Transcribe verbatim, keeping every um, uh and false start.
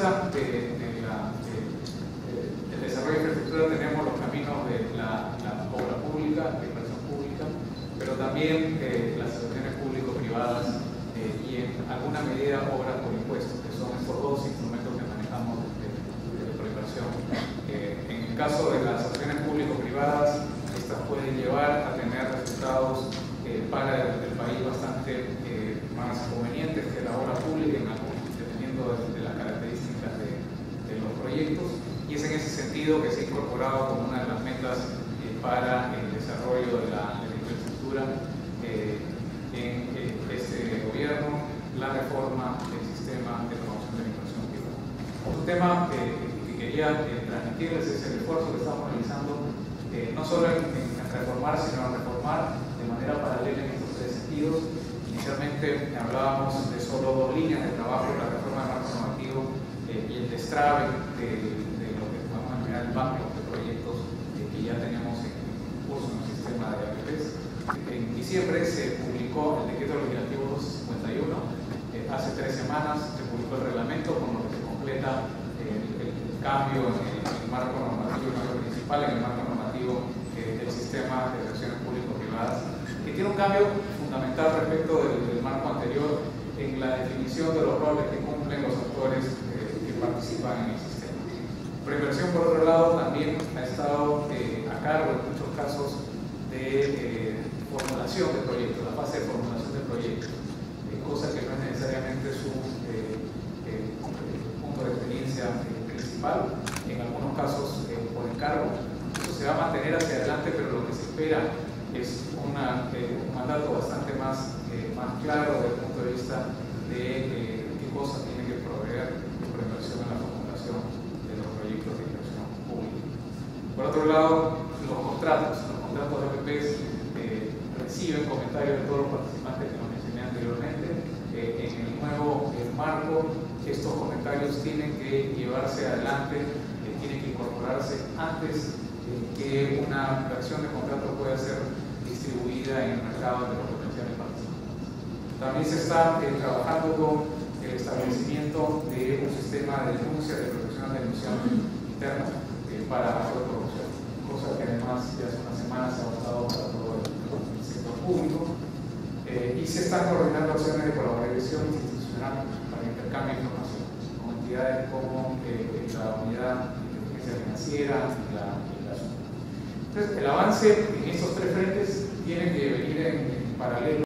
defensa de, de la, de, de, del desarrollo de infraestructura tenemos los caminos de la, la obra pública, de la inversión pública, pero también eh, las asociaciones público-privadas eh, y en alguna medida obras por impuestos, que son esos dos instrumentos que manejamos de, de la preinversión. Eh, en el caso de las asociaciones público-privadas, estas pueden llevar a tener resultados eh, para el, el país bastante eh, más convenientes que la obra pública en algún de las características de, de los proyectos, y es en ese sentido que se ha incorporado como una de las metas eh, para el desarrollo de la, de la infraestructura eh, en eh, este gobierno, la reforma del sistema de promoción de la inversión privada. Otro tema eh, que quería eh, transmitirles es el esfuerzo que estamos realizando eh, no solo en, en reformar, sino en reformar de manera paralela en estos tres sentidos. Inicialmente hablábamos de solo dos líneas de trabajo, la reforma del marco normativo eh, y el destrabe de, de lo que podemos denominar el backlog de proyectos eh, que ya tenemos en curso en el sistema de E P S. En diciembre se publicó el Decreto Legislativo doscientos cincuenta y uno, eh, hace tres semanas se publicó el reglamento con lo que se completa eh, el, el cambio en el, en el marco normativo, el marco principal en el marco normativo eh, del sistema de relaciones público-privadas, que tiene un cambio fundamental respecto del, del marco anterior en la definición de los roles que cumplen los actores eh, que participan en el sistema. Preinversión, por otro lado, también ha estado eh, a cargo en muchos casos de eh, formulación de proyectos, la fase de formulación de proyectos, eh, cosa que no es necesariamente su eh, eh, punto de experiencia eh, principal, en algunos casos eh, por encargo. Eso se va a mantener hacia adelante, pero lo que se espera es una, eh, un mandato bastante más, eh, más claro desde el punto de vista de eh, qué cosas tiene que proveer en relación a la formulación de los proyectos de inversión pública. Por otro lado, los contratos, los contratos de E P S eh, reciben comentarios de todos los participantes que los mencioné anteriormente. Eh, en el nuevo eh, marco, estos comentarios tienen que llevarse adelante, eh, tienen que incorporarse antes que una fracción de contrato pueda ser distribuida en el mercado de los potenciales participantes. También se está eh, trabajando con el establecimiento de un sistema de denuncia, de protección de denuncia interna eh, para la corrupción, cosa que además ya hace unas semanas se ha votado para todo el sector público. Eh, y se están coordinando acciones de colaboración institucional para el intercambio de información con entidades como eh, la unidad de inteligencia financiera, la Entonces, el avance en estos tres frentes tiene que venir en, en paralelo.